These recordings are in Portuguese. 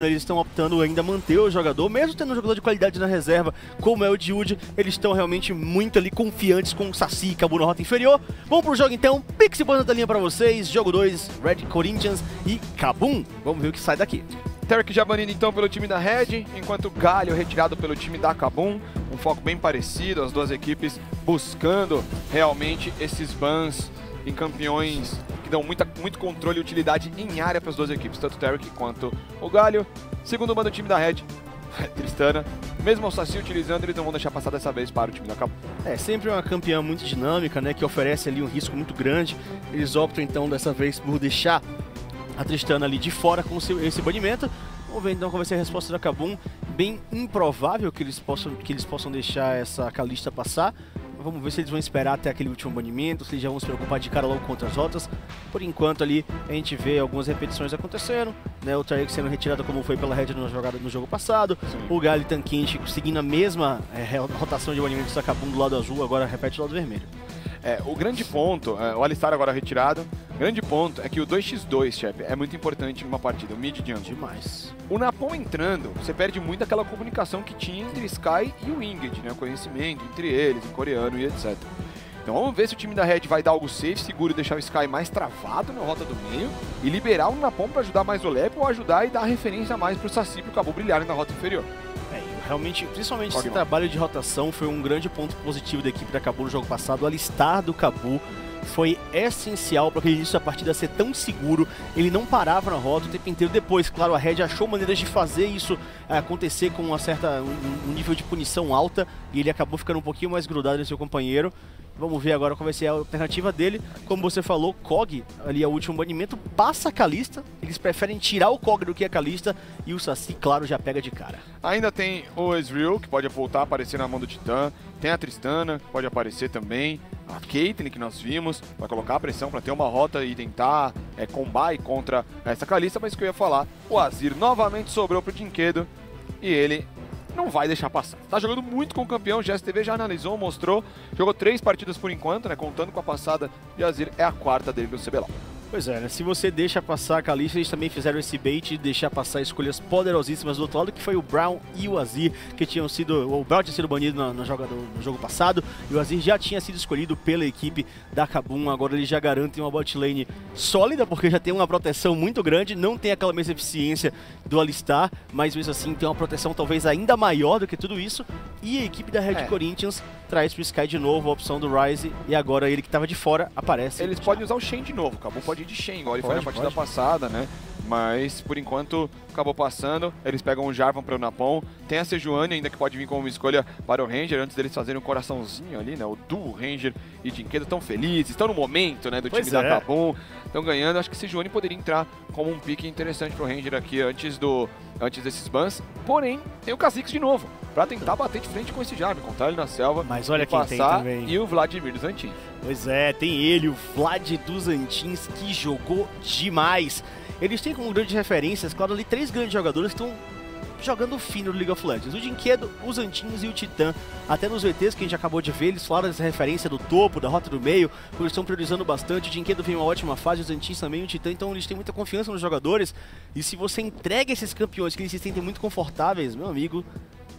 Eles estão optando ainda manter o jogador, mesmo tendo um jogador de qualidade na reserva, como é o Diud. Eles estão realmente muito ali confiantes com o Saci e Kabum na rota inferior. Vamos pro jogo então, Pix banda da linha pra vocês, jogo 2, Red Corinthians e Kabum. Vamos ver o que sai daqui. Tarek já banido então pelo time da Red, enquanto Galho retirado pelo time da Kabum. Um foco bem parecido, as duas equipes buscando realmente esses bans em campeões que dão muito controle e utilidade em área para as duas equipes, tanto o Tarek quanto o Galho. Segundo ban do time da Red, Tristana. Mesmo o Saci utilizando, eles não vão deixar passar dessa vez para o time da Kabum. É, sempre uma campeã muito dinâmica, né, que oferece ali um risco muito grande. Eles optam então dessa vez por deixar a Tristana ali de fora com esse banimento. Vamos ver então qual vai ser a resposta da Kabum. Bem improvável que eles possam deixar essa Kalista passar. Vamos ver se eles vão esperar até aquele último banimento, se eles já vão se preocupar de cara logo contra as rotas. Por enquanto ali a gente vê algumas repetições acontecendo, né? O Tarek sendo retirado como foi pela Red na jogada no jogo passado. Sim. O Galho Tanquinchi seguindo a mesma rotação de banimento do Kabum do lado azul, agora repete do lado vermelho. É, o grande ponto, o Alistar agora retirado, o grande ponto é que o 2x2, chefe, é muito importante numa partida, o mid jungle. Demais. O Napom entrando, você perde muito aquela comunicação que tinha entre Sky e o Ingrid, né? O conhecimento entre eles, em coreano e etc. Então vamos ver se o time da Red vai dar algo safe, seguro, deixar o Sky mais travado na rota do meio e liberar o Napom para ajudar mais o Lep ou ajudar e dar referência mais pro Saci pro Kabum brilharem na rota inferior. Realmente, principalmente esse trabalho de rotação foi um grande ponto positivo da equipe da Kabum no jogo passado. O Alistar do Kabum foi essencial para que o início da partida ser tão seguro. Ele não parava na rota o tempo inteiro. Depois, claro, a Red achou maneiras de fazer isso acontecer com uma certa, um nível de punição alta. E ele acabou ficando um pouquinho mais grudado no seu companheiro. Vamos ver agora qual vai ser a alternativa dele. Como você falou, Kog, ali é o último banimento, passa a Kalista. Eles preferem tirar o Kog do que a Kalista. E o Saci, claro, já pega de cara. Ainda tem o Ezreal, que pode voltar a aparecer na mão do Titã. Tem a Tristana, que pode aparecer também. A Caitlyn, que nós vimos, vai colocar a pressão para ter uma rota e tentar combater contra essa Kalista. Mas o que eu ia falar, o Azir novamente sobrou para o Dynquedo. E ele não vai deixar passar. Tá jogando muito com o campeão, o GSTV já analisou, mostrou. Jogou 3 partidas por enquanto, né? Contando com a passada de Azir, é a 4ª dele no CBLOL. Pois é, né? Se você deixa passar a Kalista, eles também fizeram esse bait de deixar passar escolhas poderosíssimas do outro lado, que foi o Brown e o Azir, que tinham sido... O Brown tinha sido banido no jogo passado, e o Azir já tinha sido escolhido pela equipe da Kabum. Agora ele já garante uma bot lane sólida, porque já tem uma proteção muito grande, não tem aquela mesma eficiência do Alistar, mas mesmo assim tem uma proteção talvez ainda maior do que tudo isso. E a equipe da Red Corinthians traz pro Sky de novo a opção do Ryze, e agora ele que tava de fora aparece. Eles podem usar o Shen de novo, Kabum pode de Shen, igual ele foi na partida passada, né? Mas, por enquanto, acabou passando. Eles pegam o Jarvan para o Napom. Tem a Sejuani ainda, que pode vir como uma escolha para o Ranger, antes deles fazerem um coraçãozinho ali, né? O duo Ranger e Dynquedo estão felizes, estão no momento, né? Do time da Kabum. Estão ganhando. Acho que Sejuani poderia entrar como um pique interessante para o Ranger aqui antes desses bans. Porém, tem o Kha'Zix de novo, para tentar bater de frente com esse Jarvan, encontrar ele na selva. Mas olha quem tem também. E o Vladimir dos Antins. Pois é, tem ele, o Vlad dos Antins, que jogou demais. Eles têm como grandes referências, claro, ali 3 grandes jogadores que estão jogando fino no League of Legends. O Dynquedo, os Antins e o Titã. Até nos VTs que a gente acabou de ver, eles falaram dessa referência do topo, da rota do meio, porque eles estão priorizando bastante. O Dynquedo vem uma ótima fase, os Antins também, o Titã. Então eles têm muita confiança nos jogadores. E se você entrega esses campeões que eles se sentem muito confortáveis, meu amigo,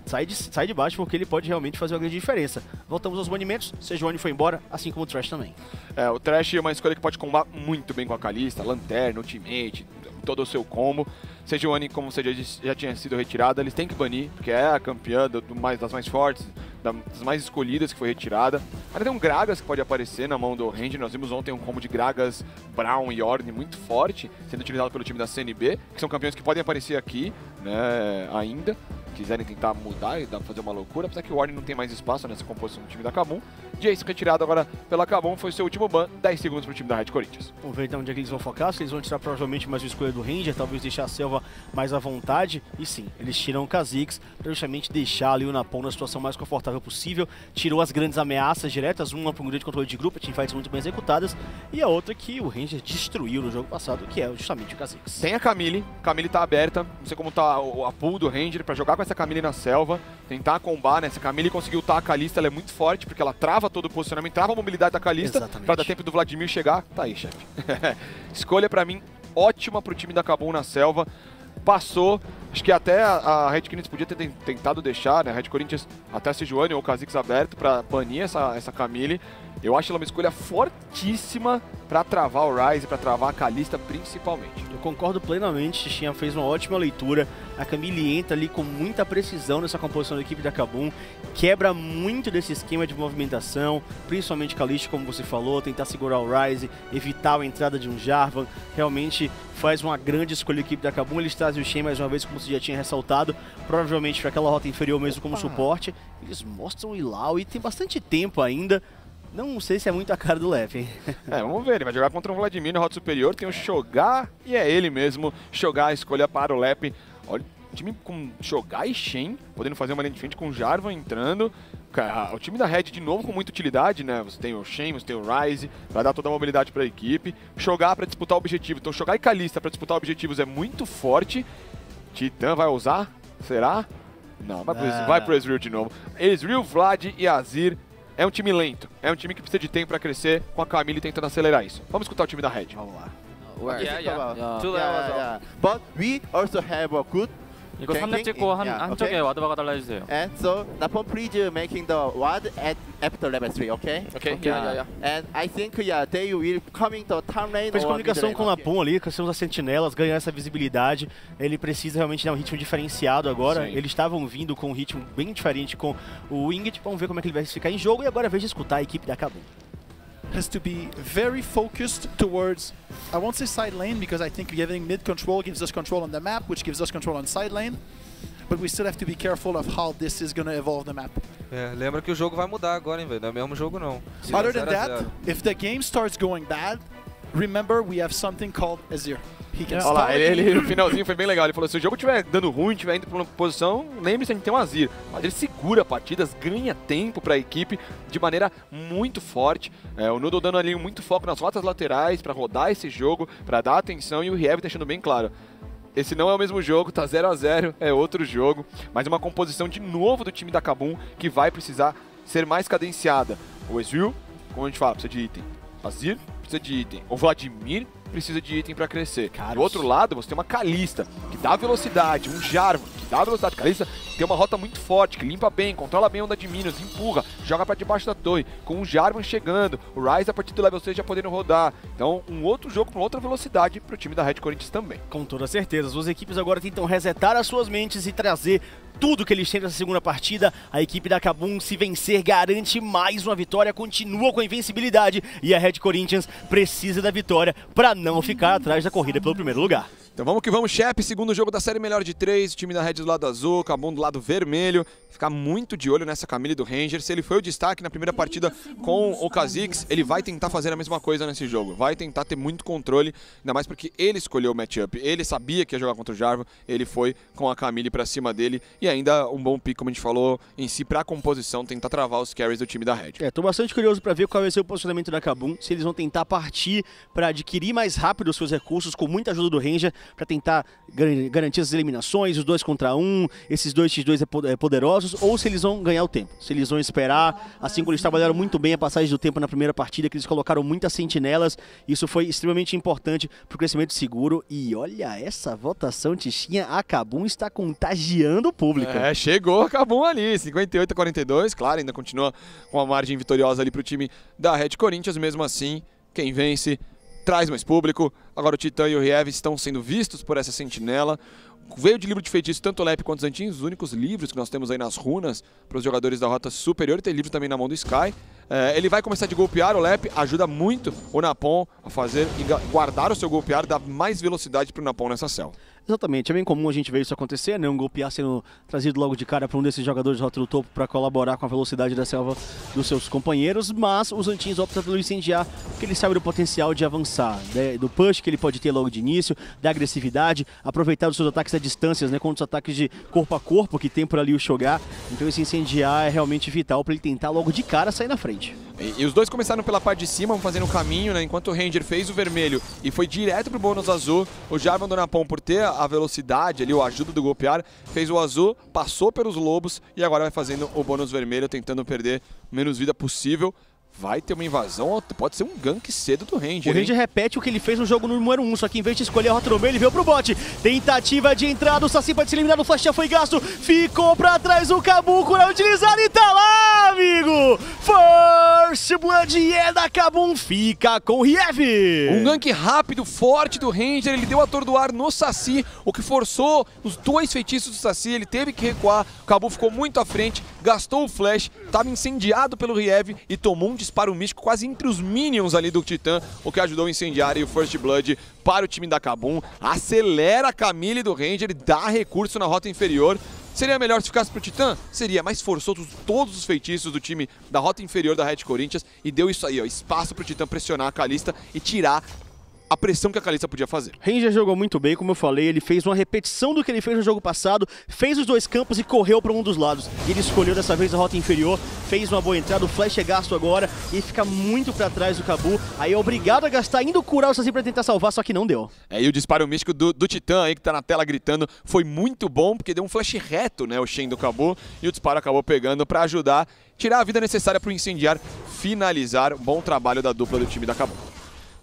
sai de baixo, porque ele pode realmente fazer uma grande diferença. Voltamos aos banimentos, Sejuani foi embora, assim como o Thresh também. É, o Thresh é uma escolha que pode combar muito bem com a Kalista, Lanterna, Ultimate, todo o seu combo. Sejuani, como você já tinha sido retirada, eles têm que banir, porque é a campeã das mais fortes, das mais escolhidas que foi retirada. Ainda tem um Gragas que pode aparecer na mão do Ranger. Nós vimos ontem um combo de Gragas, Brown e Ornn muito forte, sendo utilizado pelo time da CNB, que são campeões que podem aparecer aqui, né, ainda. Quiserem tentar mudar e fazer uma loucura, apesar que o Ornn não tem mais espaço nessa composição do time da Kabum. Jace retirado agora pela Kabum, foi seu último ban, 10 segundos para o time da Red Corinthians. Vamos ver então onde é que eles vão focar, se eles vão tirar provavelmente mais uma escolha do Ranger, talvez deixar a selva mais à vontade, e sim, eles tiram o Kha'Zix para justamente deixar ali o Napom na situação mais confortável possível. Tirou as grandes ameaças diretas, uma para um grande controle de grupo, teamfights muito bem executadas, e a outra que o Ranger destruiu no jogo passado, que é justamente o Kha'Zix. Tem a Camille, Camille tá aberta, não sei como tá a pool do Ranger para jogar com essa Camille na selva, tentar combar, né? Essa Camille conseguiu ultar a Kalista, ela é muito forte, porque ela trava todo o posicionamento, trava a mobilidade da Kalista, pra dar tempo do Vladimir chegar. Tá aí, chefe. Escolha pra mim ótima pro time da Kabum na selva. passou. Acho que até a Red Corinthians podia ter tentado deixar, né? A Red Corinthians até a Sejuani ou o Kha'Zix aberto pra banir essa Camille. Eu acho ela uma escolha fortíssima pra travar o Ryze, pra travar a Kalista principalmente. Eu concordo plenamente, Xixinha fez uma ótima leitura. A Camille entra ali com muita precisão nessa composição da equipe da Kabum. Quebra muito desse esquema de movimentação, principalmente Kalista, como você falou, tentar segurar o Ryze, evitar a entrada de um Jarvan. Realmente faz uma grande escolha a equipe da Kabum. Eles trazem o Shen mais uma vez, como você já tinha ressaltado, provavelmente para aquela rota inferior mesmo. Opa. Como suporte. Eles mostram o Ilau e tem bastante tempo ainda. Não sei se é muito a cara do Lep, hein? É, vamos ver, ele vai jogar contra o Vladimir na rota superior, tem o Shoggar e é ele mesmo, Shoggar, escolha para o Lep. Olha, o time com Shoggar e Shen, podendo fazer uma linha de frente com o Jarvan entrando. O time da Red de novo com muita utilidade, né? Você tem o Shen, você tem o Ryze, vai dar toda a mobilidade para a equipe. Shoggar para disputar o objetivo, então Shoggar e Kalista para disputar objetivos é muito forte. Titan vai usar? Será? Não, vai pro Ezreal de novo. Ezreal, Vlad e Azir. É um time lento, é um time que precisa de tempo para crescer, com a Camille tentando acelerar isso. Vamos escutar o time da Red. Vamos lá. But we also have a good tanking. And so Napom please making the ward at after level 3, okay? And I think they will coming to town lane. Fez comunicação com o Napom ali, caçamos as sentinelas, ganhar essa visibilidade. Ele precisa realmente dar um ritmo diferenciado agora. Sim. Eles estavam vindo com um ritmo bem diferente com o Winged. Vamos ver como é que ele vai ficar em jogo e agora é vez de escutar a equipe da Kabum. Has to be very focused towards, I won't say side lane, because I think giving mid control gives us control on the map, which gives us control on side lane, but we still have to be careful of how this is going to evolve the map. É, lembra que o jogo vai mudar agora, hein, velho? Não é o mesmo jogo, não. Other than that, if the game starts going bad, remember we have something called Azir. Olha lá, ele no finalzinho foi bem legal, ele falou, se o jogo estiver dando ruim, estiver indo para uma posição, lembre-se, a gente tem um Azir. Mas ele segura partidas, ganha tempo para a equipe de maneira muito forte. É, o Nudo dando ali muito foco nas rotas laterais para rodar esse jogo, para dar atenção, e o Riyev deixando bem claro. Esse não é o mesmo jogo, tá 0 a 0, é outro jogo. Mas uma composição de novo do time da Kabum que vai precisar ser mais cadenciada. O Ezreal, como a gente fala, precisa de item. Azir precisa de item. O Vladimir precisa de item para crescer. Caros. Do outro lado, você tem uma Kalista, que dá velocidade, um Jarvan, que dá velocidade. Kalista tem uma rota muito forte, que limpa bem, controla bem a onda de minions, empurra, joga para debaixo da torre, com um Jarvan chegando, o Ryze a partir do level 6 já podendo rodar. Então, um outro jogo com outra velocidade para o time da Red Corinthians também. Com toda certeza, as duas equipes agora tentam resetar as suas mentes e trazer tudo que eles têm nessa segunda partida. A equipe da Kabum, se vencer, garante mais uma vitória, continua com a invencibilidade e a Red Corinthians precisa da vitória para não ficar atrás da corrida pelo primeiro lugar. Então vamos que vamos, Shep, segundo jogo da série melhor de 3, o time da Red do lado azul, Kabum do lado vermelho. Ficar muito de olho nessa Camille do Ranger. Se ele foi o destaque na primeira partida com o Kha'Zix, ele vai tentar fazer a mesma coisa nesse jogo, vai tentar ter muito controle, ainda mais porque ele escolheu o matchup, ele sabia que ia jogar contra o Jarvan, ele foi com a Camille pra cima dele e ainda um bom pick, como a gente falou, em si pra composição, tentar travar os carries do time da Red. É, tô bastante curioso pra ver qual vai ser o posicionamento da Kabum, se eles vão tentar partir pra adquirir mais rápido os seus recursos com muita ajuda do Ranger, para tentar garantir as eliminações, os 2 contra 1, esses 2x2 poderosos, ou se eles vão ganhar o tempo, se eles vão esperar, assim como eles trabalharam muito bem a passagem do tempo na primeira partida, que eles colocaram muitas sentinelas, isso foi extremamente importante para o crescimento seguro. E olha essa votação, Tichinha, a Kabum está contagiando o público. É, chegou a Kabum ali, 58 a 42, claro, ainda continua com a margem vitoriosa ali para o time da Red Corinthians, mesmo assim, quem vence traz mais público. Agora o Titan e o Riyev estão sendo vistos por essa sentinela. Veio de livro de feitiço tanto o Lep quanto os Antins, os únicos livros que nós temos aí nas runas para os jogadores da rota superior. E tem livro também na mão do Sky. É, ele vai começar de golpear, o Lep ajuda muito o Napom a fazer e guardar o seu golpear, dar mais velocidade para o Napom nessa cela. Exatamente, é bem comum a gente ver isso acontecer, né? Um golpear sendo trazido logo de cara para um desses jogadores de rota do topo para colaborar com a velocidade da selva dos seus companheiros, mas os Antins optam pelo incendiar, porque ele sabe do potencial de avançar, né? Do push que ele pode ter logo de início, da agressividade, aproveitar os seus ataques a distâncias, né? Contra os ataques de corpo a corpo que tem por ali o Shoggar, então esse incendiar é realmente vital para ele tentar logo de cara sair na frente. E os dois começaram pela parte de cima, fazendo o caminho, né? Enquanto o Ranger fez o vermelho e foi direto pro bônus azul, o Jarvan do Napom, por ter a velocidade ali, o ajuda do golpear, fez o azul, passou pelos lobos e agora vai fazendo o bônus vermelho, tentando perder menos vida possível. vai ter uma invasão, pode ser um gank cedo do Ranger. O Ranger repete o que ele fez no jogo número 1, só que em vez de escolher a rota no meio, ele veio pro bot. Tentativa de entrada, o Saci pode se eliminar, o flash já foi gasto, ficou pra trás o Kabum, não utilizado e tá lá, amigo! First Blood é da Kabum, fica com o Riyev! Um gank rápido, forte do Ranger, ele deu atordoar no Saci, o que forçou os dois feitiços do Saci, ele teve que recuar, o Kabum ficou muito à frente, gastou o flash, estava incendiado pelo Riyev e tomou um disparo místico quase entre os minions ali do Titã, o que ajudou a incendiar e o First Blood para o time da Kabum. Acelera a Camille do Ranger, dá recurso na rota inferior. Seria melhor se ficasse pro Titã? Seria, mas forçou todos os feitiços do time da rota inferior da Red Corinthians e deu isso aí, ó, espaço pro Titã pressionar a Kalista e tirar a pressão que a Kalista podia fazer. Ranger jogou muito bem, como eu falei, ele fez uma repetição do que ele fez no jogo passado, fez os dois campos e correu para um dos lados. Ele escolheu dessa vez a rota inferior, fez uma boa entrada, o flash é gasto agora e fica muito para trás do Kabum, aí é obrigado a gastar, indo curar o Saci para tentar salvar, só que não deu. É, e o disparo místico do Titã aí que tá na tela gritando foi muito bom, porque deu um flash reto, né, o Shen do Kabum, e o disparo acabou pegando para ajudar, tirar a vida necessária para o incendiar, finalizar. Bom trabalho da dupla do time da Kabum.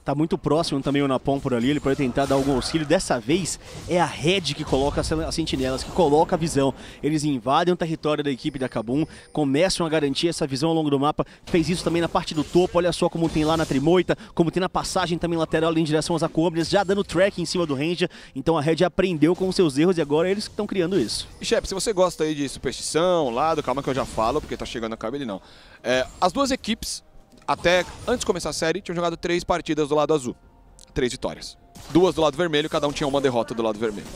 Tá muito próximo também o Napom por ali, ele pode tentar dar algum auxílio. Dessa vez é a Red que coloca as sentinelas, que coloca a visão. Eles invadem o território da equipe da Kabum, começam a garantir essa visão ao longo do mapa. Fez isso também na parte do topo, olha só como tem lá na Trimoita, como tem na passagem também lateral em direção às Aquaomnias, já dando track em cima do Ranger. Então a Red aprendeu com os seus erros e agora é eles que estão criando isso. E, chefe, se você gosta aí de superstição, lado, calma que eu já falo, porque tá chegando a cabine não. É, as duas equipes, até antes de começar a série, tinham jogado 3 partidas do lado azul. 3 vitórias. 2 do lado vermelho, cada um tinha uma derrota do lado vermelho.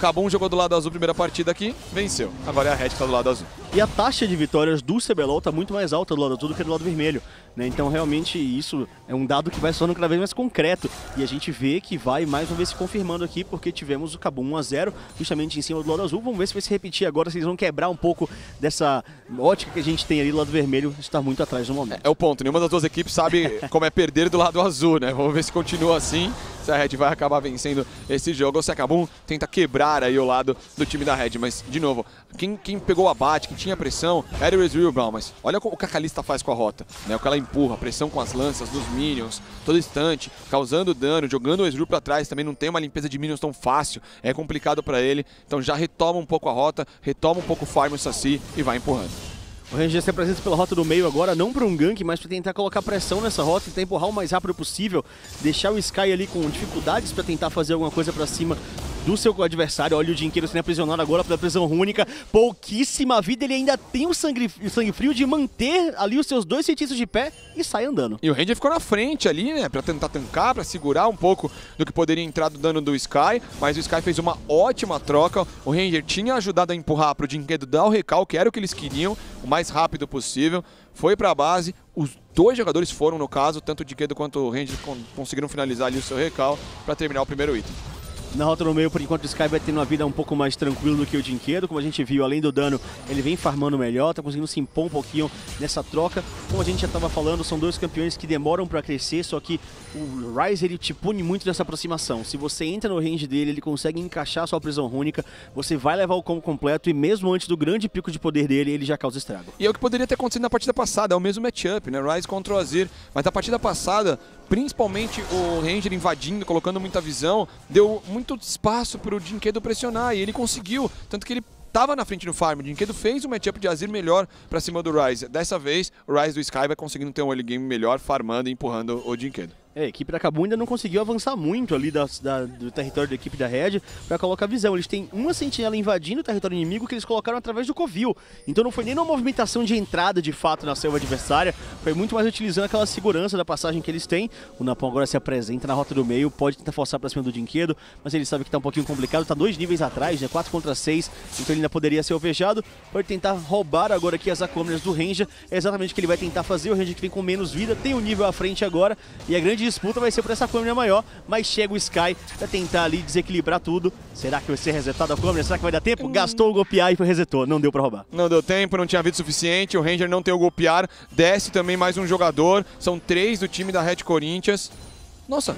Kabum jogou do lado azul, primeira partida aqui, venceu. Agora é a Red que tá do lado azul. E a taxa de vitórias do CBLOL tá muito mais alta do lado azul do que do lado vermelho, né? Então realmente isso é um dado que vai se tornando cada vez mais concreto. E a gente vê que vai mais uma vez se confirmando aqui, porque tivemos o Kabum 1 a 0 justamente em cima do lado azul. Vamos ver se vai se repetir agora, se eles vão quebrar um pouco dessa ótica que a gente tem ali do lado vermelho, está muito atrás no momento. É o ponto, nenhuma das duas equipes sabe como é perder do lado azul, né? Vamos ver se continua assim, se a Red vai acabar vencendo esse jogo ou se a Kabum tenta quebrar aí o lado do time da Red. Mas, de novo, quem pegou o abate, quem tinha pressão, era o Ezreal, Brown. Mas olha o que a Kalista faz com a rota, né? O que ela empurra, pressão com as lanças dos minions, todo instante, causando dano, jogando o Ezreal pra trás. Também não tem uma limpeza de minions tão fácil, é complicado pra ele. Então já retoma um pouco a rota, retoma um pouco o farm do Saci e vai empurrando. O Ranger se apresenta pela rota do meio agora, não para um gank, mas para tentar colocar pressão nessa rota, tentar empurrar o mais rápido possível, deixar o Sky ali com dificuldades para tentar fazer alguma coisa para cima do seu adversário. Olha o Dynquedo sendo aprisionado agora pela prisão rúnica, pouquíssima vida, ele ainda tem o sangue frio de manter ali os seus dois feitiços de pé e sai andando. E o Ranger ficou na frente ali, né, para tentar tancar, para segurar um pouco do que poderia entrar do dano do Sky, mas o Sky fez uma ótima troca, o Ranger tinha ajudado a empurrar para o Dynquedo dar o recalque, era o que eles queriam, o mais rápido possível, foi para a base, os dois jogadores foram no caso, tanto o Dynquedo quanto o Ranger conseguiram finalizar ali o seu recalque para terminar o primeiro item. Na rota no meio, por enquanto, o Sky vai tendo uma vida um pouco mais tranquila do que o Dynquedo. Como a gente viu, além do dano, ele vem farmando melhor, tá conseguindo se impor um pouquinho nessa troca. Como a gente já estava falando, são dois campeões que demoram para crescer, só que o Ryze, ele te pune muito nessa aproximação. Se você entra no range dele, ele consegue encaixar a sua prisão rúnica, você vai levar o combo completo e mesmo antes do grande pico de poder dele, ele já causa estrago. E é o que poderia ter acontecido na partida passada, é o mesmo matchup, né? Ryze contra o Azir, mas na partida passada, principalmente o Ranger invadindo, colocando muita visão, deu muito espaço para o Dynquedo pressionar e ele conseguiu, tanto que ele estava na frente no farm, o Dynquedo fez um matchup de Azir melhor para cima do Ryze. Dessa vez, o Ryze do Sky vai conseguindo ter um early game melhor, farmando e empurrando o Dynquedo. É, a equipe da Kabum ainda não conseguiu avançar muito ali do território da equipe da Red para colocar a visão. Eles têm uma sentinela invadindo o território inimigo que eles colocaram através do covil. Então não foi nem uma movimentação de entrada de fato na selva adversária, foi muito mais utilizando aquela segurança da passagem que eles têm. O Napom agora se apresenta na rota do meio, pode tentar forçar para cima do Dynquedo, mas ele sabe que tá um pouquinho complicado, tá 2 níveis atrás, né? 4 contra 6, então ele ainda poderia ser alvejado. Pode tentar roubar agora aqui as acômenas do Ranger, é exatamente o que ele vai tentar fazer. O Ranger que vem com menos vida, tem um nível à frente agora, e a grande disputa vai ser por essa câmera maior, mas chega o Sky pra tentar ali desequilibrar tudo. Será que vai ser resetado a câmera? Será que vai dar tempo? Gastou o golpear e foi resetou. Não deu pra roubar. Não deu tempo, não tinha vida suficiente, o Ranger não tem o golpear. Desce também mais um jogador, são 3 do time da Red Corinthians. Nossa.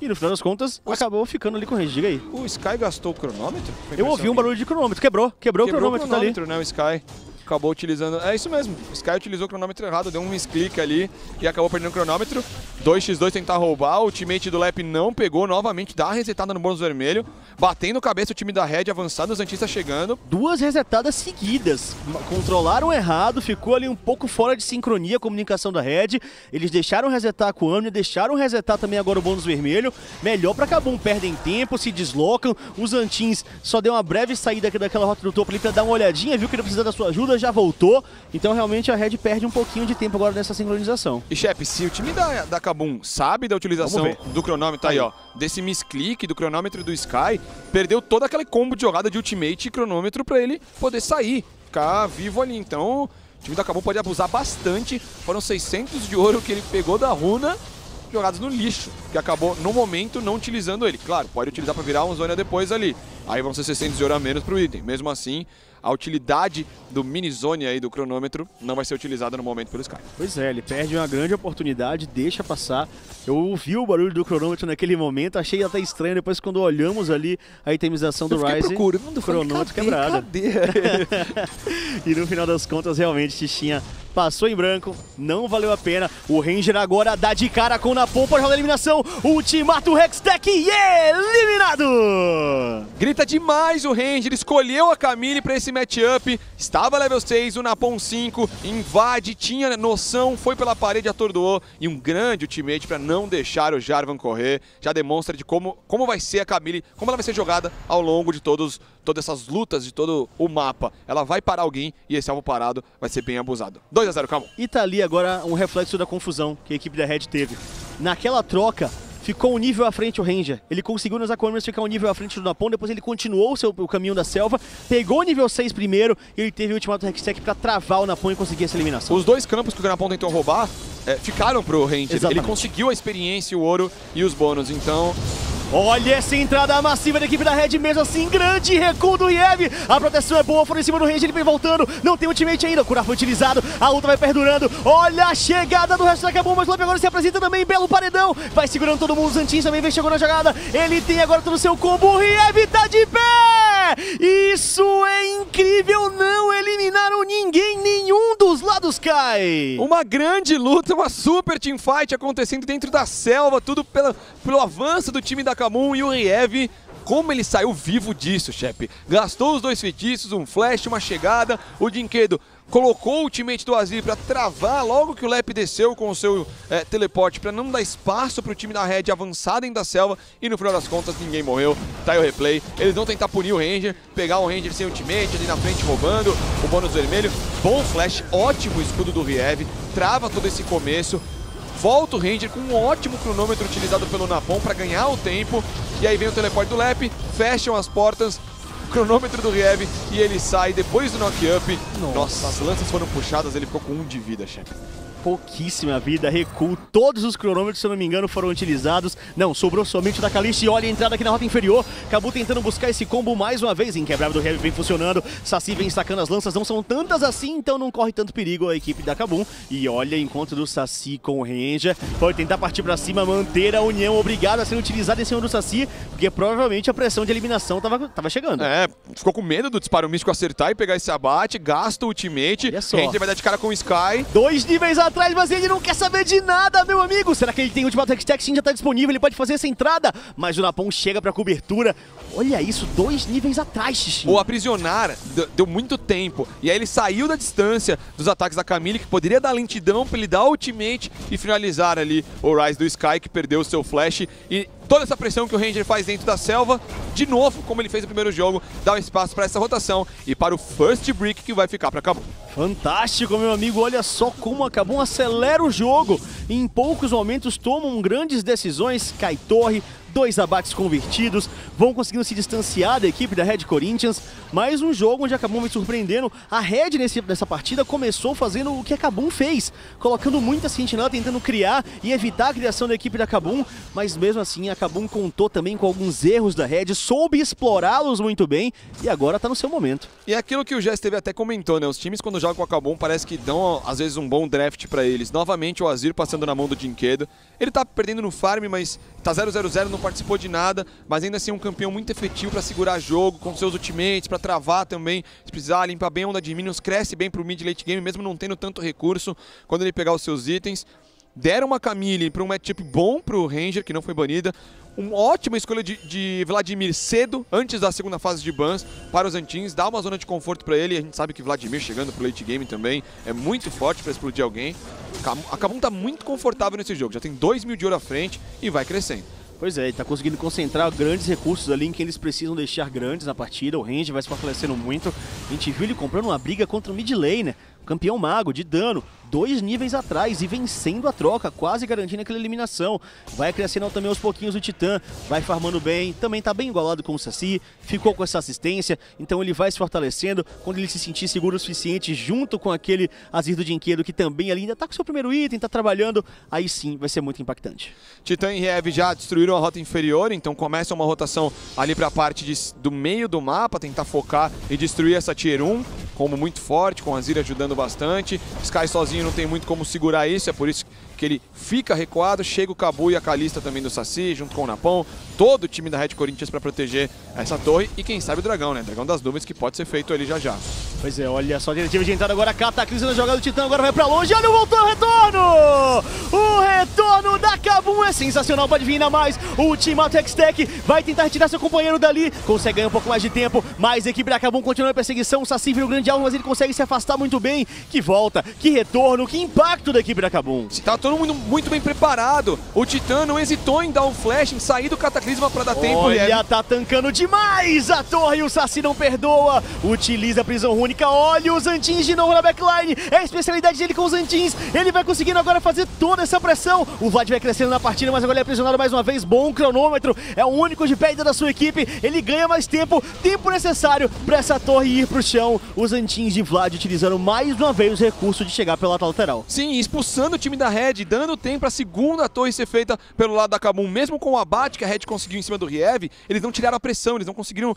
E no final das contas, acabou ficando ali com o Ranger. Diga aí. O Sky gastou o cronômetro? Eu ouvi um barulho de cronômetro, quebrou o cronômetro, tá ali. Né, o Sky. acabou utilizando... É isso mesmo, Sky utilizou o cronômetro errado, deu um misclick ali e acabou perdendo o cronômetro. 2x2 tentar roubar, o teammate do Lep não pegou, novamente dá a resetada no bônus vermelho. Batendo cabeça o time da Red, avançado, os Antins chegando. Duas resetadas seguidas, controlaram errado, ficou ali um pouco fora de sincronia a comunicação da Red. Eles deixaram resetar a Kuami, deixaram resetar também agora o bônus vermelho. Melhor pra Kabum, perdem tempo, se deslocam. Os Antins só deu uma breve saída aqui daquela rota do topo ali pra dar uma olhadinha, viu que ele precisa da sua ajuda, já voltou. Então realmente a Red perde um pouquinho de tempo agora nessa sincronização. E Shep, se o time da Kabum sabe da utilização do cronômetro, tá aí ó, desse misclick do cronômetro do Sky, perdeu todo aquele combo de jogada de ultimate e cronômetro pra ele poder sair, ficar vivo ali. Então o time da Kabum pode abusar bastante, foram 600 de ouro que ele pegou da runa, jogadas no lixo, que acabou no momento não utilizando ele. Claro, pode utilizar para virar uma zona depois ali, aí vão ser 600 de ouro a menos para o item. Mesmo assim, a utilidade do mini-zone aí do cronômetro não vai ser utilizada no momento pelo Sky. Pois é, ele perde uma grande oportunidade, deixa passar. Eu ouvi o barulho do cronômetro naquele momento, achei até estranho depois quando olhamos ali a itemização do Ryze. Procurando, cronômetro quebrado. E no final das contas, realmente, Tixinha passou em branco, não valeu a pena. O Ranger agora dá de cara com o Napom para jogar a eliminação. Ultimato Hextech e eliminado! Grita demais o Ranger, escolheu a Camille para esse matchup, estava level 6, o Napom 5, invade, tinha noção, foi pela parede, atordoou e um grande ultimate para não deixar o Jarvan correr, já demonstra de como vai ser a Camille, como ela vai ser jogada ao longo de todas essas lutas, de todo o mapa. Ela vai parar alguém e esse alvo parado vai ser bem abusado. 2x0, calma. E tá ali agora um reflexo da confusão que a equipe da Red teve. Naquela troca, ficou um nível à frente o Ranger. Ele conseguiu nas Aquamarines ficar um nível à frente do Napom, depois ele continuou o caminho da selva, pegou o nível 6 primeiro e ele teve o ultimato Hextech pra travar o Napom e conseguir essa eliminação. Os dois campos que o Napom tentou roubar ficaram pro Ranger. Exatamente. Ele conseguiu a experiência, o ouro e os bônus, então... Olha essa entrada massiva da equipe da Red, mesmo assim, grande recuo do Riyev. A proteção é boa, foram em cima do Ranger, ele vem voltando. Não tem ultimate ainda, o curar foi utilizado, a luta vai perdurando. Olha a chegada do resto da Kabum, mas o Lep agora se apresenta também, belo paredão. Vai segurando todo mundo, os Antins também vem chegando na jogada. Ele tem agora todo o seu combo, o Riyev tá de pé! Isso é incrível, não eliminaram ninguém, nenhum dos lados cai. Uma grande luta, uma super teamfight acontecendo dentro da selva, tudo pelo avanço do time da Kabum, e o Riyev, como ele saiu vivo disso, Shep? Gastou os dois feitiços, um flash, uma chegada, o Dynquedo colocou o ultimate do Azir para travar logo que o Lep desceu com o seu teleporte para não dar espaço para o time da Red avançar dentro da selva, e no final das contas ninguém morreu. Tá aí o replay, eles vão tentar punir o Ranger, pegar o Ranger sem ultimate ali na frente roubando o bônus vermelho. Bom flash, ótimo escudo do Riyev, trava todo esse começo. Volta o Ranger com um ótimo cronômetro utilizado pelo Napom para ganhar o tempo. E aí vem o teleporte do Lep, fecham as portas, cronômetro do Riyev e ele sai depois do knock-up. Nossa, as lanças foram puxadas, ele ficou com 1 de vida, chefe. Pouquíssima vida, recuo, todos os cronômetros, se eu não me engano, foram utilizados. Não, sobrou somente o da Kalista e olha a entrada aqui na rota inferior. Acabou tentando buscar esse combo mais uma vez, inquebrável do Riyev vem funcionando. Saci vem sacando as lanças, não são tantas assim, então não corre tanto perigo a equipe da Kabum. E olha, encontro do Saci com o Ranger, pode tentar partir pra cima, manter a união, obrigado a ser utilizado em cima do Saci, porque provavelmente a pressão de eliminação tava chegando. É, ficou com medo do disparo místico acertar e pegar esse abate, gasta o ultimate, Ranger vai dar de cara com o Sky. 2 níveis a atrás, mas ele não quer saber de nada, meu amigo. Será que ele tem o ultimato Hextech? Sim, já tá disponível, ele pode fazer essa entrada, mas o Napom chega pra cobertura. Olha isso, 2 níveis atrás, Xixi. O aprisionar deu muito tempo, e aí ele saiu da distância dos ataques da Camille, que poderia dar lentidão pra ele dar ultimate e finalizar ali o Ryze do Sky, que perdeu o seu flash. E toda essa pressão que o Ranger faz dentro da selva, de novo, como ele fez no primeiro jogo, dá um espaço para essa rotação e para o first break que vai ficar para Kabum. Fantástico, meu amigo. Olha só como a Kabum acelera o jogo. Em poucos momentos tomam grandes decisões, cai torre, 2 abates convertidos, vão conseguindo se distanciar da equipe da Red Corinthians. Mais um jogo onde a Kabum vem surpreendendo. A Red nessa partida começou fazendo o que a Kabum fez, colocando muita sentinela, tentando criar e evitar a criação da equipe da Kabum, mas mesmo assim a Kabum contou também com alguns erros da Red, soube explorá-los muito bem e agora tá no seu momento. E é aquilo que o GSTV até comentou, né? Os times quando jogam com a Kabum parece que dão às vezes um bom draft pra eles. Novamente o Azir passando na mão do Dynquedo. Ele tá perdendo no farm, mas tá 0-0-0 no participou de nada, mas ainda assim um campeão muito efetivo para segurar jogo, com seus ultimates, para travar também, se precisar, limpar bem a onda de minions, cresce bem para o mid late game, mesmo não tendo tanto recurso, quando ele pegar os seus itens. Deram uma Camille para um matchup bom para o Ranger, que não foi banida. Uma ótima escolha de Vladimir cedo, antes da segunda fase de bans, para os Antins. Dá uma zona de conforto para ele. A gente sabe que Vladimir chegando pro late game também é muito forte para explodir alguém. A Kabum tá muito confortável nesse jogo. Já tem 2 mil de ouro à frente e vai crescendo. Pois é, ele tá conseguindo concentrar grandes recursos ali em que eles precisam deixar grandes na partida. O Ranger vai se fortalecendo muito. A gente viu ele comprando uma briga contra o mid laner, campeão mago de dano, 2 níveis atrás e vencendo a troca, quase garantindo aquela eliminação. Vai crescendo também aos pouquinhos o Titã, vai farmando bem, também tá bem igualado com o Saci, ficou com essa assistência, então ele vai se fortalecendo. Quando ele se sentir seguro o suficiente junto com aquele Azir do Dynquedo, que também ali ainda tá com seu primeiro item, tá trabalhando, aí sim vai ser muito impactante. Titã e Riyev já destruíram a rota inferior, então começa uma rotação ali pra parte do meio do mapa, tentar focar e destruir essa Tier 1, como muito forte, com o Azir ajudando bastante. Sky sozinho não tem muito como segurar isso, é por isso que ele fica recuado. Chega o Kabum e a Kalista também do Saci, junto com o Napom, todo o time da Red Corinthians para proteger essa torre e quem sabe o dragão, né? Dragão das nuvens que pode ser feito ali já já. Pois é, olha só a diretiva de entrada agora, Cataclysm na jogada do Titã, agora vai para longe, olha o voltou, o retorno! O retorno da Kabum é sensacional, pode vir ainda mais. O time do Hextech vai tentar retirar seu companheiro dali, consegue ganhar um pouco mais de tempo, mas a equipe da Kabum continua a perseguição. O Saci vira o grande alvo, mas ele consegue se afastar muito bem. Que volta, que retorno, que impacto da equipe da Kabum. Tá todo mundo muito bem preparado. O Titã não hesitou em dar um flash, em sair do Cataclisma pra dar tempo. Olha, tá tancando demais a torre. O Saci não perdoa. Utiliza a prisão rúnica. Olha os Antins de novo na backline. É a especialidade dele com os Antins. Ele vai conseguindo agora fazer toda essa pressão. O Vlad vai crescendo na partida, mas agora ele é aprisionado mais uma vez. Bom cronômetro. É o único de perda da sua equipe. Ele ganha mais tempo. Tempo necessário pra essa torre ir pro chão. Os Antins de Vlad utilizando mais uma vez o recurso de chegar pela lateral. Sim, expulsando o time da Red, dando tempo para a segunda torre ser feita pelo lado da Kabum. Mesmo com o abate que a Red conseguiu em cima do Riyev, eles não tiraram a pressão, eles não conseguiram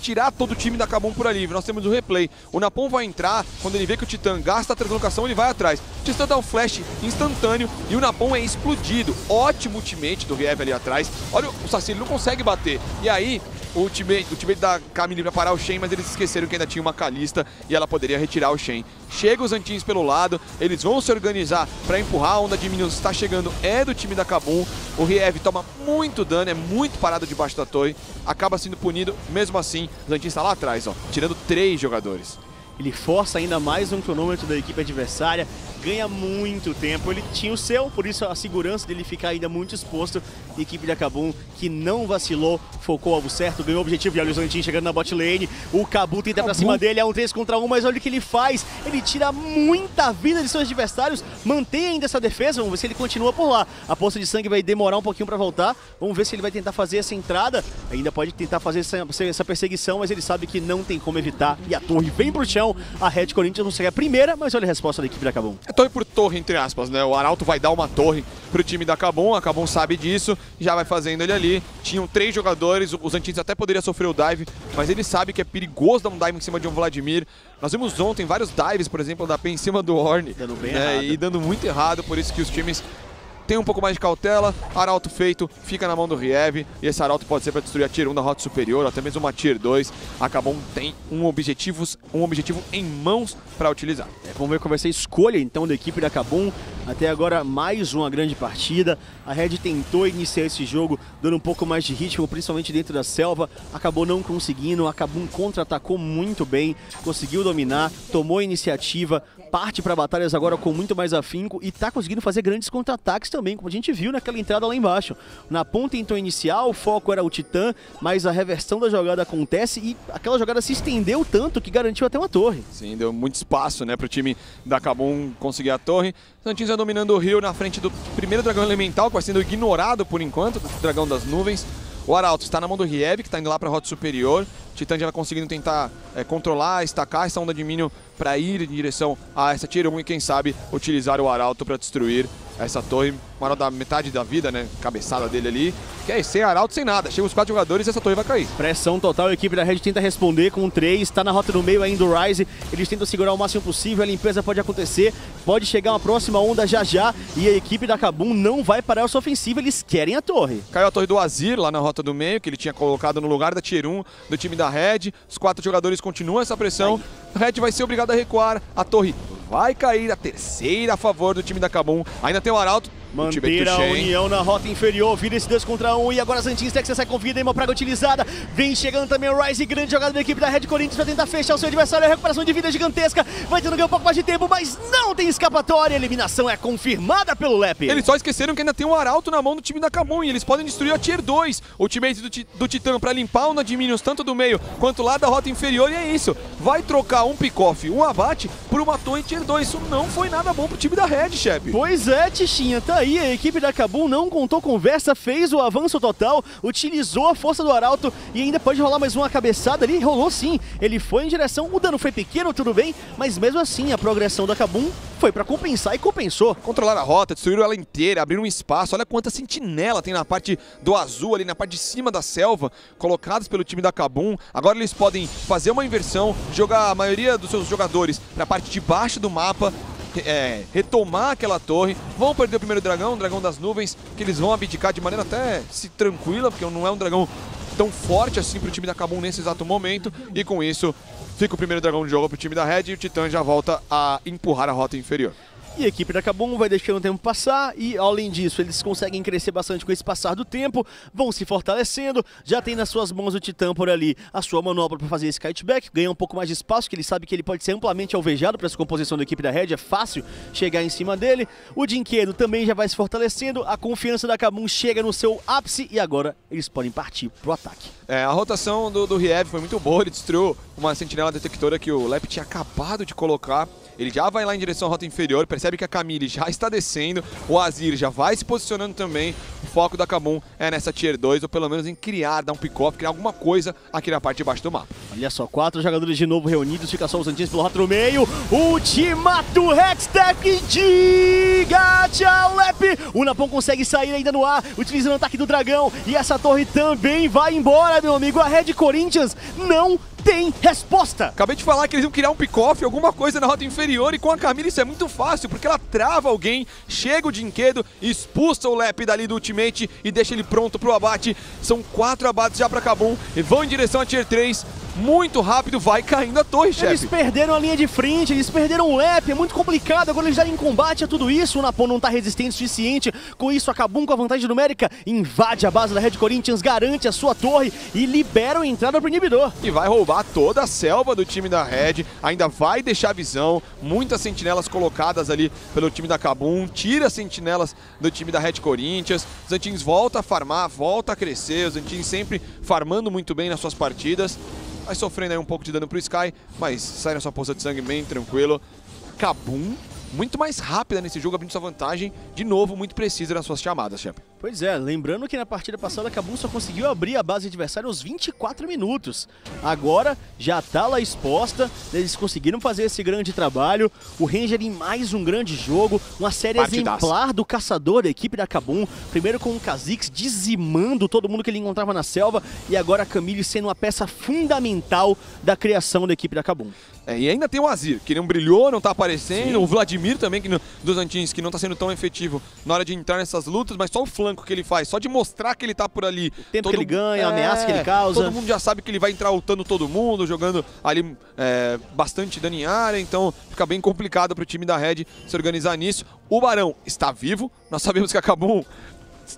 tirar todo o time da Kabum por ali. Nós temos o replay. O Napom vai entrar, quando ele vê que o Titã gasta a translocação, ele vai atrás. O Titã dá um flash instantâneo e o Napom é explodido. Ótimo ultimate do Riyev ali atrás. Olha, o Saci, ele não consegue bater. E aí, o ultimate da Camille para parar o Shen, mas eles esqueceram que ainda tinha uma Kalista e ela poderia retirar o Shen. Chega os Antins pelo lado, eles vão se organizar para empurrar. A onda de minions está chegando, é do time da Kabum. O Riyev toma muito dano, é muito parado debaixo da torre, acaba sendo punido. Mesmo assim, os Antins está lá atrás, ó, tirando 3 jogadores. Ele força ainda mais um cronômetro da equipe adversária, ganha muito tempo. Ele tinha o seu, por isso a segurança dele fica ainda muito exposto. A equipe da Kabum que não vacilou, focou o alvo certo, ganhou o objetivo. E olha o Zantin chegando na bot lane, o Kabum tenta pra cima dele, é um 3 contra 1, mas olha o que ele faz. Ele tira muita vida de seus adversários, mantém ainda essa defesa, vamos ver se ele continua por lá. A poça de sangue vai demorar um pouquinho pra voltar, vamos ver se ele vai tentar fazer essa entrada. Ainda pode tentar fazer essa perseguição, mas ele sabe que não tem como evitar e a torre vem pro chão. A Red Corinthians não segue a primeira, mas olha a resposta da equipe da Kabum. É torre por torre, entre aspas, né? O Arauto vai dar uma torre pro time da Kabum, a Kabum sabe disso, já vai fazendo ele ali. Tinham 3 jogadores, os Antins até poderiam sofrer o dive, mas ele sabe que é perigoso dar um dive em cima de um Vladimir. Nós vimos ontem vários dives, por exemplo, da P em cima do Ornn, dando bem errado. E dando muito errado, por isso que os times têm um pouco mais de cautela. Arauto feito, fica na mão do Riyev, e esse Arauto pode ser para destruir a Tier 1 da rota superior, até mesmo uma Tier 2. A Kabum tem um objetivo em mãos para utilizar. É, vamos ver como vai ser a escolha então da equipe da Kabum. Até agora mais uma grande partida. A Red tentou iniciar esse jogo dando um pouco mais de ritmo, principalmente dentro da selva. Acabou não conseguindo, a Kabum contra-atacou muito bem, conseguiu dominar, tomou a iniciativa, parte para batalhas agora com muito mais afinco e tá conseguindo fazer grandes contra-ataques também, como a gente viu naquela entrada lá embaixo. Na ponta tentou iniciar, o foco era o Titã, mas a reversão da jogada acontece e aquela jogada se estendeu tanto que garantiu até uma torre. Sim, deu muito espaço, né, pro time da Kabum conseguir a torre. Santinho dominando o rio na frente do primeiro dragão elemental, que vai sendo ignorado por enquanto, do dragão das nuvens. O Arauto está na mão do Riyev, que está indo lá para a rota superior. Titã já conseguindo tentar controlar, estacar essa onda de Minion para ir em direção a essa Tier 1 e quem sabe utilizar o Arauto para destruir essa torre. O Arauto da metade da vida, né? Cabeçada dele ali. Que é sem Arauto, sem nada. Chega os 4 jogadores e essa torre vai cair. Pressão total, a equipe da Red tenta responder com 3. Está na rota do meio ainda o Ryze. Eles tentam segurar o máximo possível, a limpeza pode acontecer. Pode chegar uma próxima onda já já. E a equipe da Kabum não vai parar a sua ofensiva, eles querem a torre. Caiu a torre do Azir lá na rota do meio, que ele tinha colocado no lugar da Tier 1 do time da Red. Os 4 jogadores continuam essa pressão. A Red vai ser obrigada a recuar. A torre vai cair, a terceira a favor do time da Kabum. Ainda tem o Arauto. Manter a união na rota inferior, vira esse 2 contra 1 e agora as Antins Tech sai com vida, Hemopraga utilizada, vem chegando também o Ryze, grande jogada da equipe da Red Corinthians para tentar fechar o seu adversário, a recuperação de vida é gigantesca, vai tendo ganho um pouco mais de tempo, mas não tem escapatória, a eliminação é confirmada pelo Lep. Eles só esqueceram que ainda tem um Arauto na mão do time da Kabum e eles podem destruir a Tier 2, o teammate do Titã para limpar o de Minions tanto do meio quanto lá da rota inferior e é isso, vai trocar um pick-off, um abate por uma torre Tier 2, isso não foi nada bom pro time da Red, chefe. Pois é, Tichinha, tá aí. E a equipe da Kabum não contou conversa, fez o avanço total, utilizou a força do Arauto e ainda pode rolar mais uma cabeçada ali, rolou sim, ele foi em direção, o dano foi pequeno, tudo bem, mas mesmo assim a progressão da Kabum foi pra compensar e compensou. Controlaram a rota, destruíram ela inteira, abriram um espaço, olha quanta sentinela tem na parte do azul ali, na parte de cima da selva, colocados pelo time da Kabum, agora eles podem fazer uma inversão, jogar a maioria dos seus jogadores pra parte de baixo do mapa, retomar aquela torre, vão perder o primeiro dragão, o dragão das nuvens, que eles vão abdicar de maneira até tranquila, porque não é um dragão tão forte assim pro time da Kabum nesse exato momento, e com isso fica o primeiro dragão de jogo pro time da Red e o Titã já volta a empurrar a rota inferior. E a equipe da Kabum vai deixando o tempo passar e, além disso, eles conseguem crescer bastante com esse passar do tempo, vão se fortalecendo, já tem nas suas mãos o Titã por ali a sua manobra para fazer esse kiteback, ganha um pouco mais de espaço, que ele sabe que ele pode ser amplamente alvejado para essa composição da equipe da Red, é fácil chegar em cima dele. O Dynquedo também já vai se fortalecendo, a confiança da Kabum chega no seu ápice e agora eles podem partir pro ataque. A rotação do Riyev foi muito boa, ele destruiu uma sentinela detectora que o Lep tinha acabado de colocar. Ele já vai lá em direção à rota inferior, percebe que a Camille já está descendo, o Azir já vai se posicionando também. O foco da Kabum é nessa Tier 2, ou pelo menos em criar, dar um pick-off, criar alguma coisa aqui na parte de baixo do mapa. Olha só, 4 jogadores de novo reunidos, fica só os Antins pelo rato no meio. Ultimato Hextech, diga tchau, Lep! O Napom consegue sair ainda no ar, utilizando o ataque do dragão, e essa torre também vai embora, meu amigo. A Red Corinthians não tem resposta! Acabei de falar que eles iam criar um pick-off, alguma coisa na rota inferior, e com a Camille isso é muito fácil, porque ela trava alguém, chega o Dynquedo, expulsa o Lep dali do ultimate e deixa ele pronto pro abate. São 4 abates já pra Kabum e vão em direção à Tier 3. Muito rápido vai caindo a torre, chefe. Eles perderam a linha de frente, eles perderam o Lep, é muito complicado, agora eles já em combate a tudo isso, o Napom não tá resistente o suficiente, com isso a Kabum, com a vantagem numérica, invade a base da Red Corinthians, garante a sua torre e libera a entrada pro inibidor. E vai roubar toda a selva do time da Red, ainda vai deixar a visão, muitas sentinelas colocadas ali pelo time da Kabum, tira as sentinelas do time da Red Corinthians, os Antins volta a farmar, volta a crescer, os Antins sempre farmando muito bem nas suas partidas. Vai sofrendo aí um pouco de dano pro Sky, mas sai na sua poça de sangue bem tranquilo. Kabum, muito mais rápida nesse jogo, abrindo sua vantagem. De novo, muito precisa nas suas chamadas, chefe. Pois é, lembrando que na partida passada a Kabum só conseguiu abrir a base adversária aos 24 minutos. Agora já tá lá exposta, eles conseguiram fazer esse grande trabalho. O Ranger em mais um grande jogo, uma série exemplar do caçador da equipe da Kabum. Primeiro com o Kha'Zix dizimando todo mundo que ele encontrava na selva e agora a Camille sendo uma peça fundamental da criação da equipe da Kabum. E ainda tem o Azir, que não brilhou, não tá aparecendo. Sim. O Vladimir também, que dos Antins, que não tá sendo tão efetivo na hora de entrar nessas lutas, mas só o flanco que ele faz, só de mostrar que ele tá por ali. O tempo que ele ganha, a ameaça que ele causa. Todo mundo já sabe que ele vai entrar lutando todo mundo, jogando ali bastante dano em área, então fica bem complicado pro time da Red se organizar nisso. O Barão está vivo, nós sabemos que a Kabum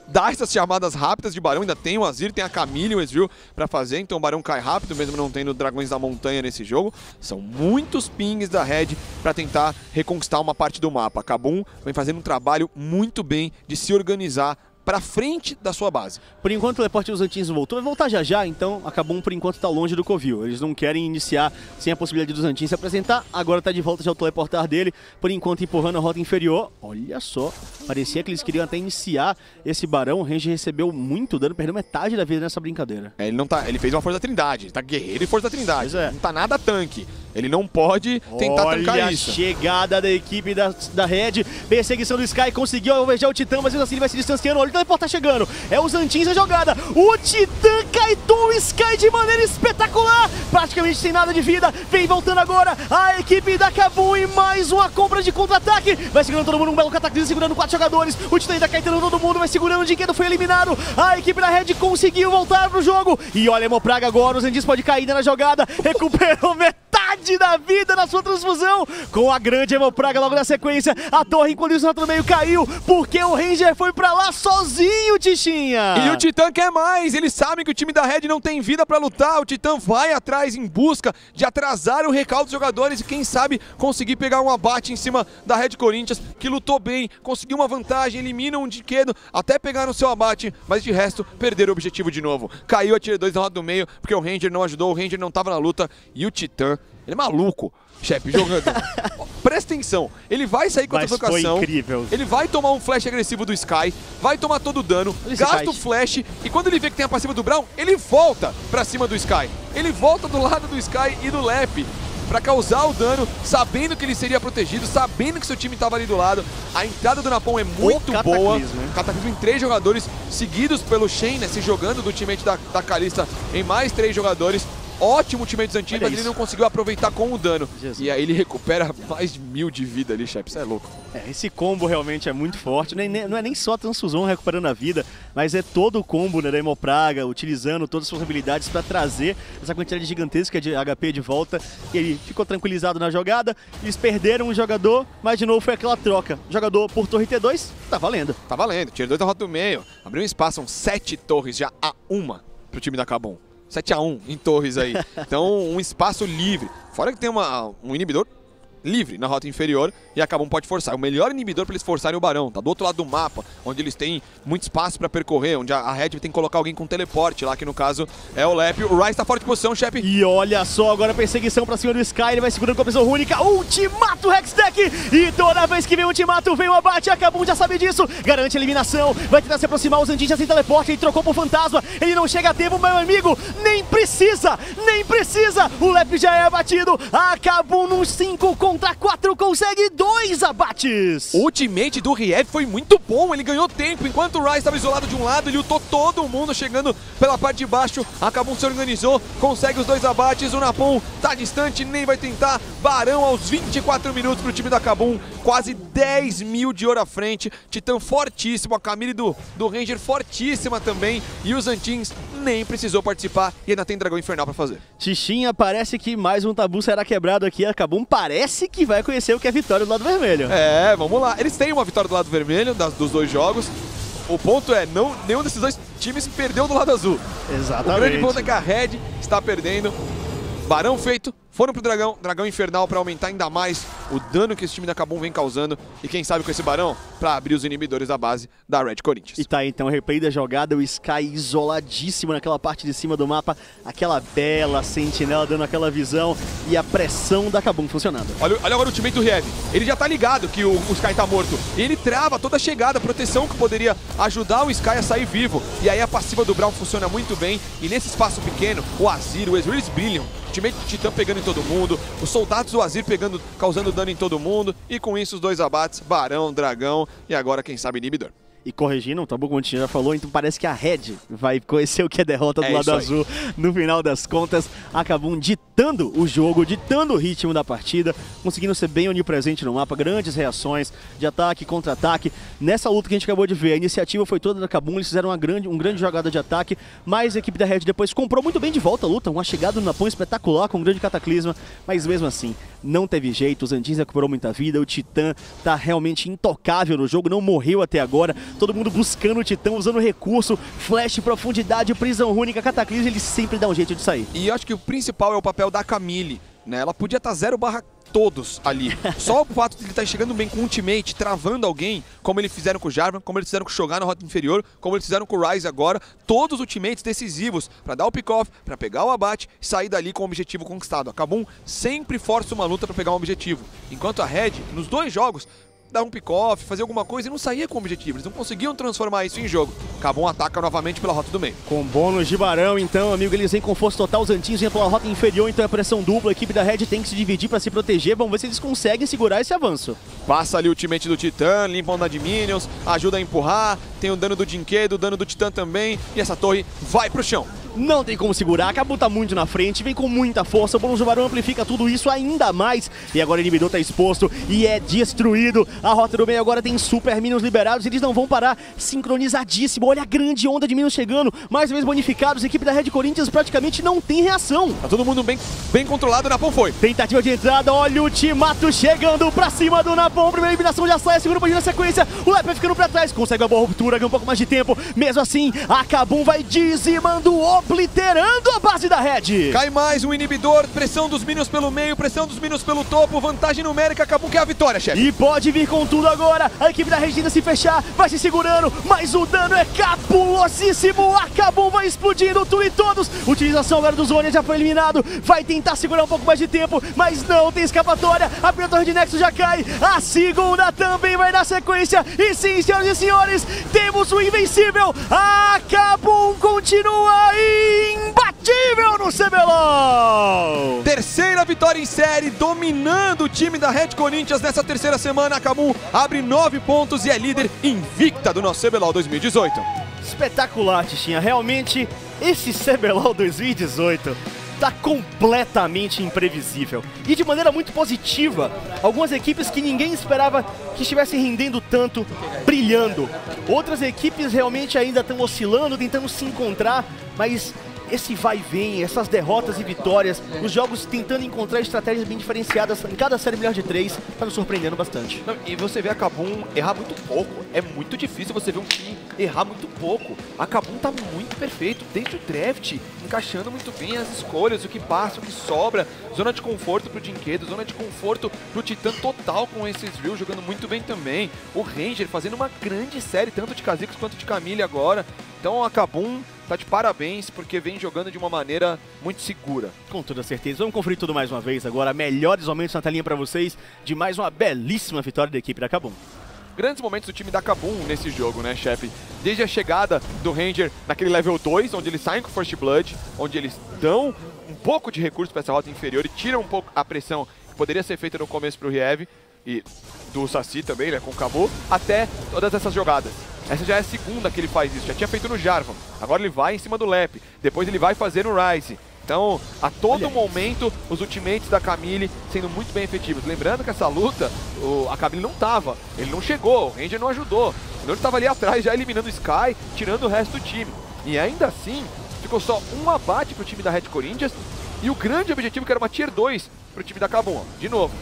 dá essas chamadas rápidas de Barão, ainda tem o Azir, tem a Camille e o Ezreal pra fazer, então o Barão cai rápido, mesmo não tendo dragões da montanha nesse jogo. São muitos pings da Red pra tentar reconquistar uma parte do mapa. A Kabum vem fazendo um trabalho muito bem de se organizar para frente da sua base. Por enquanto o teleporte dos Antins voltou, vai voltar já já, então acabou por enquanto tá longe do Covil. Eles não querem iniciar sem a possibilidade dos Antins se apresentar, agora tá de volta já o teleportar dele, por enquanto empurrando a rota inferior. Olha só, parecia que eles queriam até iniciar esse Barão, o Ranger recebeu muito dano, perdeu metade da vida nessa brincadeira. É, ele não tá, ele fez uma Força da Trindade, ele tá guerreiro e Força da Trindade, não tá nada tanque. Ele não pode tentar tancar isso. Olha a chegada da equipe da Red. Perseguição do Sky. Conseguiu alvejar o Titã, mas mesmo assim ele vai se distanciando. Olha o teleporte tá chegando. É os Antins a jogada. O Titã caitou o Sky de maneira espetacular. Praticamente sem nada de vida. Vem voltando agora a equipe da Kabum e mais uma compra de contra-ataque. Vai segurando todo mundo. Um belo cataclismo segurando 4 jogadores. O Titã ainda caetando todo mundo. Vai segurando. O Dynquedo foi eliminado. A equipe da Red conseguiu voltar pro jogo. E olha a Hemopraga agora. Os Antins pode cair na jogada. Recuperou metade da vida na sua transfusão, com a grande Hemopraga logo na sequência. A torre, enquanto isso, no meio caiu, porque o Ranger foi pra lá sozinho, Tichinha. E o Titã quer mais, eles sabem que o time da Red não tem vida pra lutar, o Titã vai atrás em busca de atrasar o recalque dos jogadores e quem sabe conseguir pegar um abate em cima da Red Corinthians, que lutou bem, conseguiu uma vantagem, eliminam um Dynquedo, até pegaram o seu abate, mas de resto, perderam o objetivo de novo. Caiu a Tier 2 na roda do meio, porque o Ranger não ajudou, o Ranger não tava na luta, e o Titã... Ele é maluco, chefe, jogando. Presta atenção, ele vai sair com a trocação, ele vai tomar um flash agressivo do Sky, vai tomar todo o dano, gasta o flash, e quando ele vê que tem a passiva do Brown, ele volta pra cima do Sky. Ele volta do lado do Sky e do Lep pra causar o dano, sabendo que ele seria protegido, sabendo que seu time tava ali do lado. A entrada do Napom é muito boa. Cataclismo em 3 jogadores, seguidos pelo Shen, né, se jogando do ultimate da Kalista em mais 3 jogadores. Ótimo ultimate dos Antins, mas ele não conseguiu aproveitar com o dano. Jesus. E aí ele recupera mais de 1000 de vida ali, chefe. Isso é louco. É, esse combo realmente é muito forte. Não é nem só a transfusão recuperando a vida, mas é todo o combo, né, da Hemopraga, utilizando todas as suas habilidades para trazer essa quantidade gigantesca de HP de volta. E ele ficou tranquilizado na jogada. Eles perderam um jogador, mas de novo foi aquela troca. Jogador por torre T2, tá valendo. Tá valendo. Tier 2 da rota do meio. Abriu um espaço, são 7 torres já a 1 pro time da Kabum. 7 a 1 em torres aí, então um espaço livre, fora que tem um inibidor livre na rota inferior e a Kabum pode forçar, o melhor inibidor para eles forçarem o Barão, tá do outro lado do mapa, onde eles têm muito espaço para percorrer, onde a Red tem que colocar alguém com teleporte lá, que no caso é o Lep. O Ryze tá fora de posição, chefe. E olha só, agora a perseguição pra cima do Sky, ele vai segurando com a pressão única, ultimato Hextech, e toda vez que vem o ultimato, vem o abate, a Kabum já sabe disso, garante a eliminação, vai tentar se aproximar, os Antins já sem teleporte, ele trocou por fantasma, ele não chega a tempo, meu amigo, nem precisa, o Lep já é abatido, a Kabum num 5 contra 4 consegue 2 abates. O ultimate do Riyev foi muito bom, ele ganhou tempo. Enquanto o Ryze estava isolado de um lado, ele lutou todo mundo chegando pela parte de baixo. A Kabum se organizou, consegue os 2 abates. O Napom tá distante, nem vai tentar. Barão aos 24 minutos pro time da Kabum. Quase 10.000 de ouro à frente. Titã fortíssimo, a Camille do Ranger fortíssima também. E os Antins nem precisou participar e ainda tem Dragão Infernal pra fazer. Tichinha, parece que mais um tabu será quebrado aqui. A Kabum parece que vai conhecer o que é vitória do lado vermelho. É, vamos lá. Eles têm uma vitória do lado vermelho dos 2 jogos. O ponto é, nenhum desses 2 times perdeu do lado azul. Exatamente. O grande ponto é que a Red está perdendo. Barão feito, foram pro Dragão Infernal para aumentar ainda mais o dano que esse time da Kabum vem causando. E quem sabe com esse Barão, para abrir os inibidores da base da Red Corinthians. E tá aí então, replay da jogada, o Sky isoladíssimo naquela parte de cima do mapa. Aquela bela sentinela dando aquela visão e a pressão da Kabum funcionando. Olha agora o ultimate do Riyev, ele já tá ligado que o Sky tá morto. Ele trava toda a chegada, a proteção que poderia ajudar o Sky a sair vivo. E aí a passiva do Braum funciona muito bem. E nesse espaço pequeno, o Azir, o Ezreal brilham. O ultimate do Titã pegando em todo mundo, os soldados do Azir pegando, causando dano em todo mundo, e com isso os 2 abates, Barão, Dragão e agora quem sabe inibidor. E corrigindo, o Tabu, como a gente já falou, então parece que a Red vai conhecer o que é derrota do lado azul. No final das contas, acabam ditando o jogo, ditando o ritmo da partida, conseguindo ser bem onipresente no mapa, grandes reações de ataque, contra-ataque. Nessa luta que a gente acabou de ver, a iniciativa foi toda da Kabum, eles fizeram uma grande jogada de ataque, mas a equipe da Red depois comprou muito bem de volta a luta, uma chegada no Napom espetacular, com um grande cataclisma, mas mesmo assim, não teve jeito, os Antins recuperou muita vida, o Titã tá realmente intocável no jogo, não morreu até agora. Todo mundo buscando o Titã, usando recurso, flash, profundidade, prisão única, cataclismo, ele sempre dá um jeito de sair. E eu acho que o principal é o papel da Camille. né? Ela podia estar 0/0 todos ali. Só o fato de ele estar chegando bem com o ultimate, travando alguém, como eles fizeram com o Jarvan, como eles fizeram com o Shoggar na rota inferior, como eles fizeram com o Ryze agora, todos os ultimates decisivos para dar o pick-off, para pegar o abate e sair dali com o objetivo conquistado. A Kabum sempre força uma luta para pegar um objetivo, enquanto a Red, nos dois jogos, dar um pick-off, fazer alguma coisa e não saía com objetivo. Eles não conseguiam transformar isso em jogo. Kabum ataca novamente pela rota do meio. Com bônus de Barão, então, amigo, eles vêm com força total. Os Antins vêm pela rota inferior, então é pressão dupla. A equipe da Red tem que se dividir para se proteger. Vamos ver se eles conseguem segurar esse avanço. Passa ali o ultimate do Titan, limpa a onda de minions, ajuda a empurrar. Tem o dano do Dynquedo, o dano do Titan também. E essa torre vai pro chão. Não tem como segurar, Kabum tá muito na frente, vem com muita força, o bônus do Barão amplifica tudo isso ainda mais. E agora o inibidor tá exposto e é destruído. A rota do meio agora tem super minions liberados, eles não vão parar. Sincronizadíssimo, olha a grande onda de minions chegando. Mais uma vez bonificados, a equipe da Red Corinthians praticamente não tem reação. Tá todo mundo bem controlado, o Napom foi. Tentativa de entrada, olha o ultimato chegando pra cima do Napom. Primeira eliminação já sai, a segunda pode na sequência. O Lep ficando pra trás, consegue uma boa ruptura, ganha um pouco mais de tempo. Mesmo assim, a Kabum vai dizimando o obliterando a base da Red. Cai mais um inibidor, pressão dos minions pelo meio, pressão dos minions pelo topo, vantagem numérica, acabou que é a vitória, chefe. E pode vir com tudo agora, a equipe da Red tenta se fechar, vai se segurando, mas o dano é cabulosíssimo, a Kabum vai explodindo tudo e todos. Utilização agora do Zônia, já foi eliminado, vai tentar segurar um pouco mais de tempo, mas não tem escapatória, a primeira torre de Nexus já cai, a segunda também vai na sequência, e sim, senhoras e senhores, temos o invencível, a Kabum continua aí. Imbatível no CBLOL! Terceira vitória em série, dominando o time da Red Corinthians nessa terceira semana. A Kabum abre 9 pontos e é líder invicta do nosso CBLOL 2018. Espetacular, Tichinha. Realmente, esse CBLOL 2018 tá completamente imprevisível. E de maneira muito positiva, algumas equipes que ninguém esperava que estivessem rendendo tanto, brilhando. Outras equipes realmente ainda estão oscilando, tentando se encontrar, mas esse vai e vem, essas derrotas e vitórias, os jogos tentando encontrar estratégias bem diferenciadas em cada série melhor de 3, tá nos surpreendendo bastante. Não, e você vê a Kabum errar muito pouco, é muito difícil você ver um time errar muito pouco. A Kabum tá muito perfeito, desde o draft, encaixando muito bem as escolhas, o que passa, o que sobra, zona de conforto pro Dynquedo, zona de conforto pro Titan total com esse Ezreal, jogando muito bem também. O Ranger fazendo uma grande série, tanto de Kha'Zix quanto de Camille agora. Então a Kabum tá de parabéns, porque vem jogando de uma maneira muito segura. Com toda certeza. Vamos conferir tudo mais uma vez agora. Melhores momentos na telinha para vocês de mais uma belíssima vitória da equipe da Kabum. Grandes momentos do time da Kabum nesse jogo, né, chefe? Desde a chegada do Ranger naquele level 2, onde eles saem com o First Blood, onde eles dão um pouco de recurso para essa rota inferior e tiram um pouco a pressão que poderia ser feita no começo para o Riyev e do Saci também, né, com o Kabum, até todas essas jogadas. Essa já é a segunda que ele faz isso, já tinha feito no Jarvan, agora ele vai em cima do Lep, depois ele vai fazer no Ryze. Então, a todo momento, os ultimates da Camille sendo muito bem efetivos. Lembrando que essa luta, a Camille não tava, ele não chegou, o Ranger não ajudou. Ele estava ali atrás já eliminando o Sky, tirando o resto do time. E ainda assim, ficou só um abate para o time da Red Corinthians e o grande objetivo que era uma Tier 2 para o time da Kabum. De novo.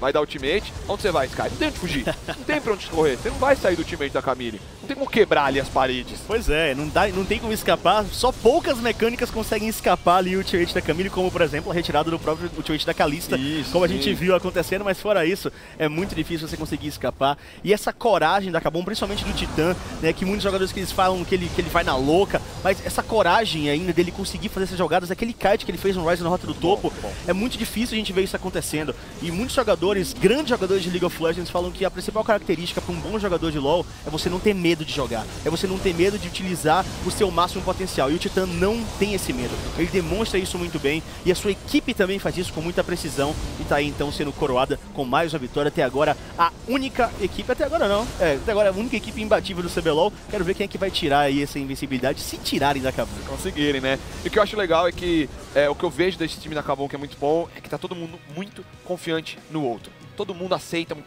Vai dar ultimate, onde você vai, Sky? Não tem onde fugir, não tem pra onde correr, você não vai sair do ultimate da Camille, não tem como quebrar ali as paredes. Pois é, não tem como escapar, só poucas mecânicas conseguem escapar ali o ultimate da Camille, como por exemplo a retirada do próprio ultimate da Kalista, como a gente viu acontecendo, mas fora isso, é muito difícil você conseguir escapar. E essa coragem da Kabum, principalmente do Titan, né, que muitos jogadores que eles falam que ele vai na louca, mas essa coragem ainda dele conseguir fazer essas jogadas, aquele kite que ele fez no Ryze na rota do topo, é muito difícil a gente ver isso acontecendo, e muitos jogadores, grandes jogadores de League of Legends falam que a principal característica para um bom jogador de LoL é você não ter medo de jogar, é você não ter medo de utilizar o seu máximo potencial. E o Titan não tem esse medo, ele demonstra isso muito bem e a sua equipe também faz isso com muita precisão e tá aí então sendo coroada com mais uma vitória. Até agora a única equipe, até agora a única equipe imbatível do CBLOL. Quero ver quem é que vai tirar aí essa invencibilidade, se tirarem da Kabum. Conseguirem, né? E o que eu acho legal é que o que eu vejo desse time da Kabum que é muito bom, é que tá todo mundo muito confiante no outro. Todo mundo aceita